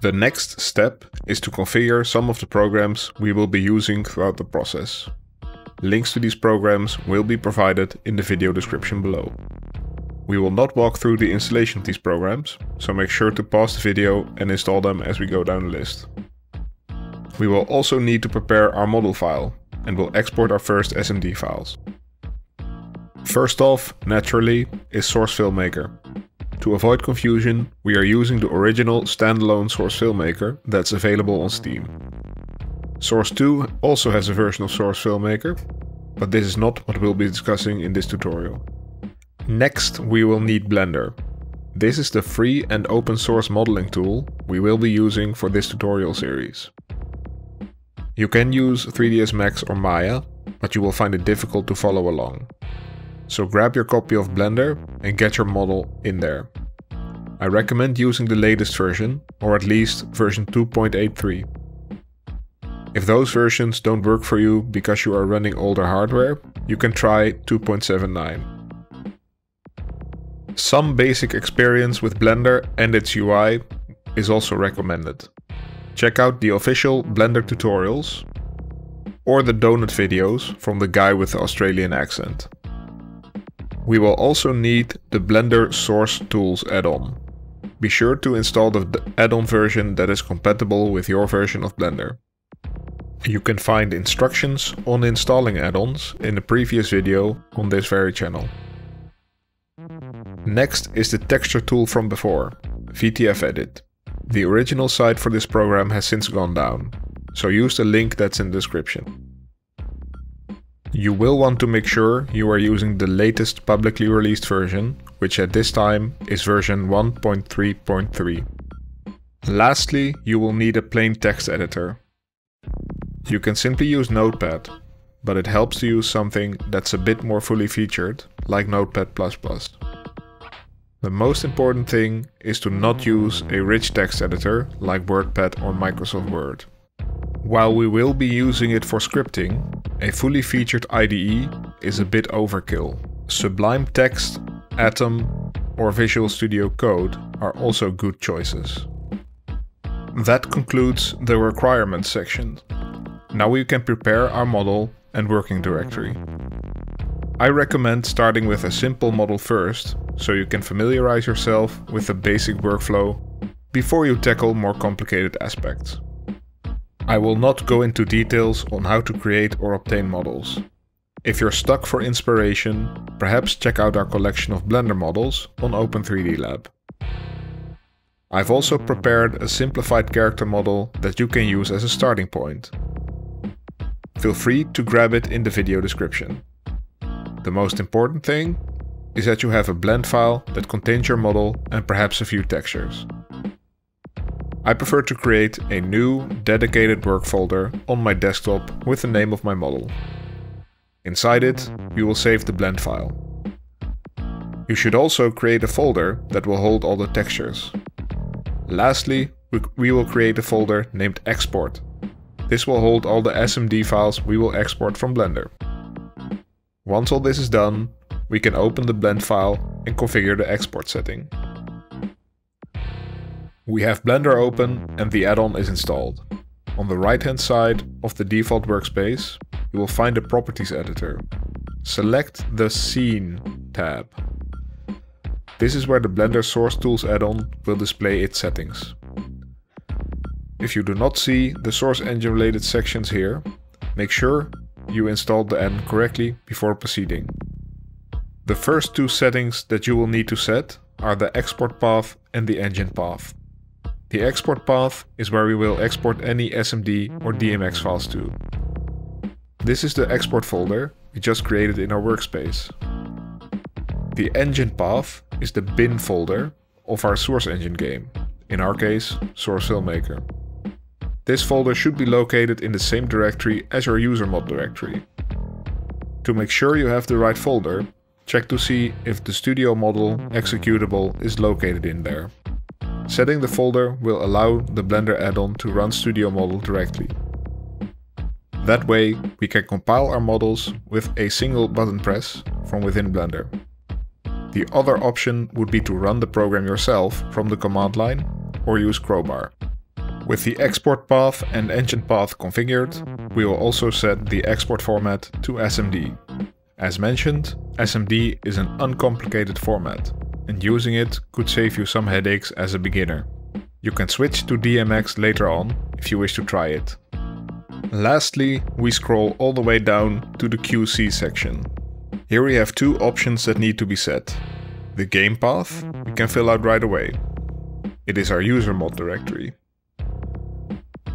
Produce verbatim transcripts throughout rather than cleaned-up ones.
The next step is to configure some of the programs we will be using throughout the process. Links to these programs will be provided in the video description below. We will not walk through the installation of these programs, so make sure to pause the video and install them as we go down the list. We will also need to prepare our model file, and we'll export our first S M D files. First off, naturally, is Source Filmmaker. To avoid confusion, we are using the original standalone Source Filmmaker that's available on Steam. Source two also has a version of Source Filmmaker, but this is not what we'll be discussing in this tutorial. Next, we will need Blender. This is the free and open source modeling tool we will be using for this tutorial series. You can use three D S Max or Maya, but you will find it difficult to follow along. So grab your copy of Blender and get your model in there. I recommend using the latest version, or at least version two point eight three. If those versions don't work for you because you are running older hardware, you can try two point seven nine. Some basic experience with Blender and its U I is also recommended. Check out the official Blender tutorials or the donut videos from the guy with the Australian accent. We will also need the Blender Source Tools add-on. Be sure to install the add-on version that is compatible with your version of Blender. You can find instructions on installing add-ons in the previous video on this very channel. Next is the texture tool from before, V T F Edit. The original site for this program has since gone down, so use the link that's in the description. You will want to make sure you are using the latest publicly released version, which at this time is version one point three point three. Lastly, you will need a plain text editor. You can simply use Notepad, but it helps to use something that's a bit more fully featured, like Notepad plus plus. The most important thing is to not use a rich text editor like WordPad or Microsoft Word. While we will be using it for scripting, a fully featured I D E is a bit overkill. Sublime Text, Atom, or Visual Studio Code are also good choices. That concludes the requirements section. Now we can prepare our model and working directory. I recommend starting with a simple model first, so you can familiarize yourself with the basic workflow before you tackle more complicated aspects. I will not go into details on how to create or obtain models. If you're stuck for inspiration, perhaps check out our collection of Blender models on open three D lab. I've also prepared a simplified character model that you can use as a starting point. Feel free to grab it in the video description. The most important thing is that you have a blend file that contains your model and perhaps a few textures. I prefer to create a new dedicated work folder on my desktop with the name of my model. Inside it, you will save the blend file. You should also create a folder that will hold all the textures. Lastly, we will create a folder named Export. This will hold all the S M D files we will export from Blender. Once all this is done, we can open the blend file and configure the export setting. We have Blender open and the add-on is installed. On the right-hand side of the default workspace, you will find the Properties editor. Select the Scene tab. This is where the Blender Source Tools add-on will display its settings. If you do not see the Source Engine-related sections here, make sure you installed the add-on correctly before proceeding. The first two settings that you will need to set are the export path and the engine path. The export path is where we will export any S M D or D M X files to. This is the export folder we just created in our workspace. The engine path is the bin folder of our Source Engine game, in our case, Source Filmmaker. This folder should be located in the same directory as your user mod directory. To make sure you have the right folder, check to see if the Studio Model executable is located in there. Setting the folder will allow the Blender add-on to run Studio Model directly. That way, we can compile our models with a single button press from within Blender. The other option would be to run the program yourself from the command line or use Crowbar. With the export path and engine path configured, we will also set the export format to S M D. As mentioned, S M D is an uncomplicated format, and using it could save you some headaches as a beginner. You can switch to D M X later on if you wish to try it. Lastly, we scroll all the way down to the Q C section. Here we have two options that need to be set. The game path we can fill out right away. It is our user mod directory.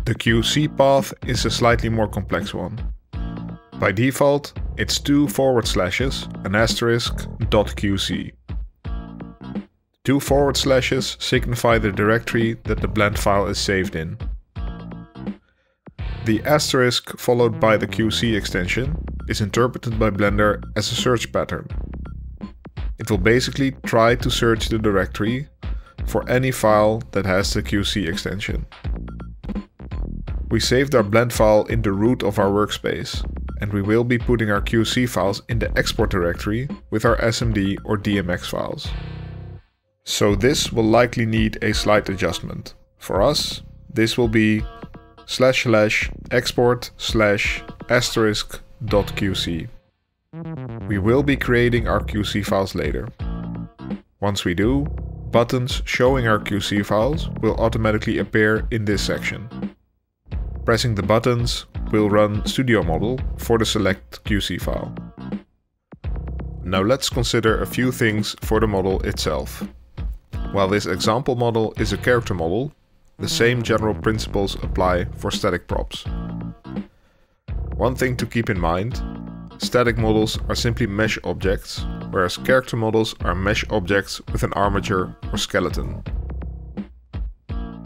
The Q C path is a slightly more complex one. By default, it's two forward slashes, an asterisk, dot Q C. Two forward slashes signify the directory that the blend file is saved in. The asterisk followed by the Q C extension is interpreted by Blender as a search pattern. It will basically try to search the directory for any file that has the Q C extension. We saved our blend file in the root of our workspace, and we will be putting our Q C files in the export directory with our S M D or D M X files. So this will likely need a slight adjustment. For us, this will be slash slash export slash asterisk dot Q C. We will be creating our Q C files later. Once we do, buttons showing our Q C files will automatically appear in this section. Pressing the buttons will run Studio Model for the select Q C file. Now let's consider a few things for the model itself. While this example model is a character model, the same general principles apply for static props. One thing to keep in mind, static models are simply mesh objects, whereas character models are mesh objects with an armature or skeleton.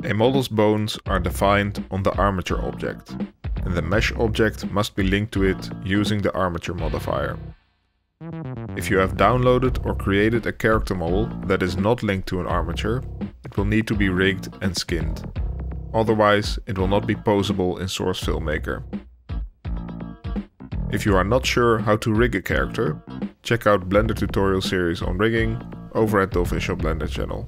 A model's bones are defined on the armature object, and the mesh object must be linked to it using the armature modifier. If you have downloaded or created a character model that is not linked to an armature, it will need to be rigged and skinned. Otherwise, it will not be posable in Source Filmmaker. If you are not sure how to rig a character, check out Blender tutorial series on rigging over at the official Blender channel.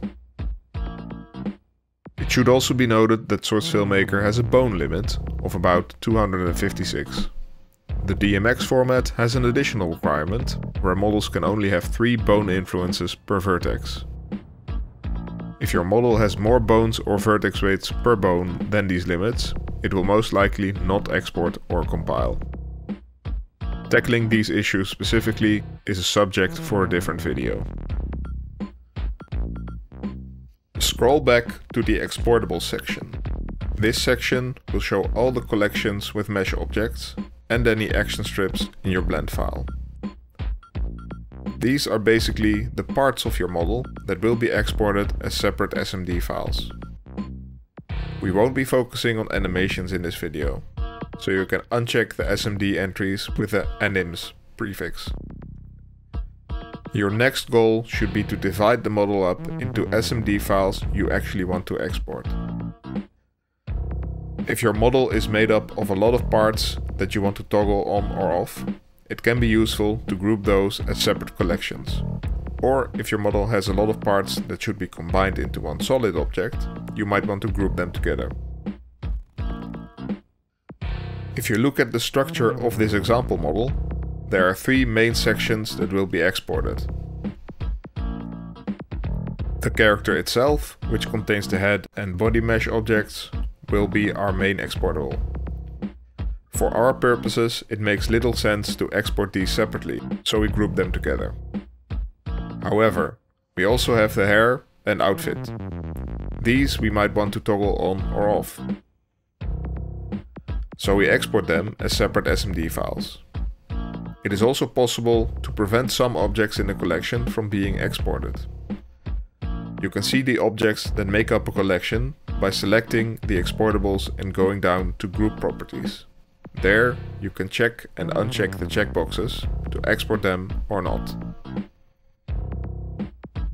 It should also be noted that Source Filmmaker has a bone limit of about two hundred fifty-six. The D M X format has an additional requirement, where models can only have three bone influences per vertex. If your model has more bones or vertex weights per bone than these limits, it will most likely not export or compile. Tackling these issues specifically is a subject for a different video. Scroll back to the exportable section. This section will show all the collections with mesh objects and any action strips in your blend file. These are basically the parts of your model that will be exported as separate S M D files. We won't be focusing on animations in this video, so you can uncheck the S M D entries with the anims prefix. Your next goal should be to divide the model up into S M D files you actually want to export. If your model is made up of a lot of parts that you want to toggle on or off, it can be useful to group those as separate collections. Or if your model has a lot of parts that should be combined into one solid object, you might want to group them together. If you look at the structure of this example model, there are three main sections that will be exported. The character itself, which contains the head and body mesh objects, will be our main exportable. For our purposes, it makes little sense to export these separately, so we group them together. However, we also have the hair and outfit. These we might want to toggle on or off. So we export them as separate S M D files. It is also possible to prevent some objects in a collection from being exported. You can see the objects that make up a collection by selecting the exportables and going down to Group Properties. There, you can check and uncheck the checkboxes to export them or not.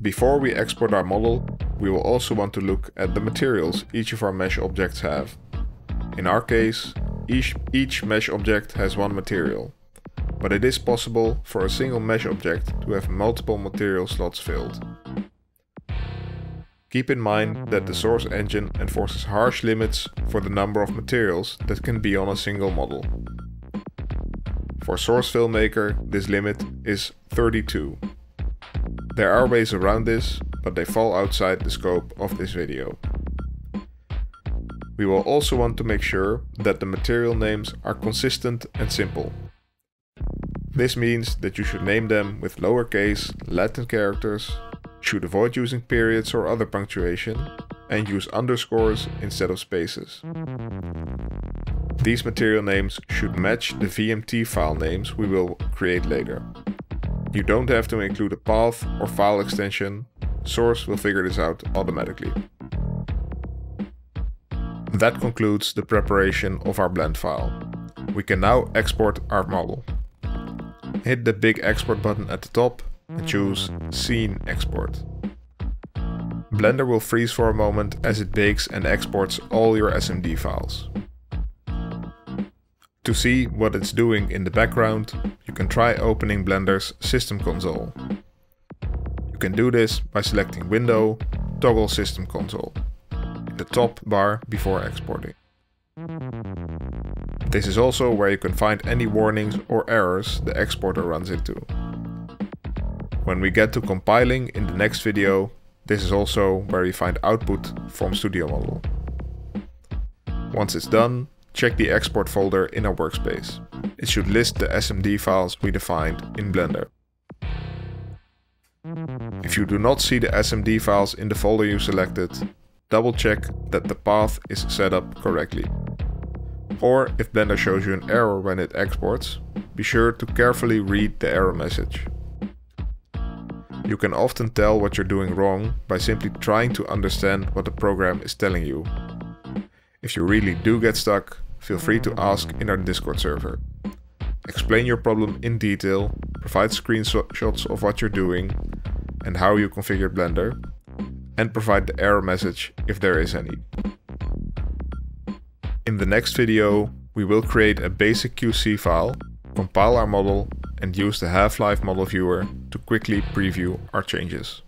Before we export our model, we will also want to look at the materials each of our mesh objects have. In our case, each, each mesh object has one material. But it is possible for a single mesh object to have multiple material slots filled. Keep in mind that the source engine enforces harsh limits for the number of materials that can be on a single model. For Source Filmmaker, this limit is thirty-two. There are ways around this, but they fall outside the scope of this video. We will also want to make sure that the material names are consistent and simple. This means that you should name them with lowercase Latin characters, should avoid using periods or other punctuation, and use underscores instead of spaces. These material names should match the V M T file names we will create later. You don't have to include a path or file extension. Source will figure this out automatically. That concludes the preparation of our blend file. We can now export our model. Hit the big export button at the top and choose Scene Export. Blender will freeze for a moment as it bakes and exports all your S M D files. To see what it's doing in the background, you can try opening Blender's System Console. You can do this by selecting Window, Toggle System Console, the top bar before exporting. This is also where you can find any warnings or errors the exporter runs into. When we get to compiling in the next video, this is also where you find output from Studio Model. Once it's done, check the export folder in our workspace. It should list the S M D files we defined in Blender. If you do not see the S M D files in the folder you selected, double check that the path is set up correctly. Or if Blender shows you an error when it exports, be sure to carefully read the error message. You can often tell what you're doing wrong by simply trying to understand what the program is telling you. If you really do get stuck, feel free to ask in our Discord server. Explain your problem in detail, provide screenshots of what you're doing and how you configured Blender, and provide the error message if there is any. In the next video, we will create a basic Q C file, compile our model, and use the half-life model viewer to quickly preview our changes.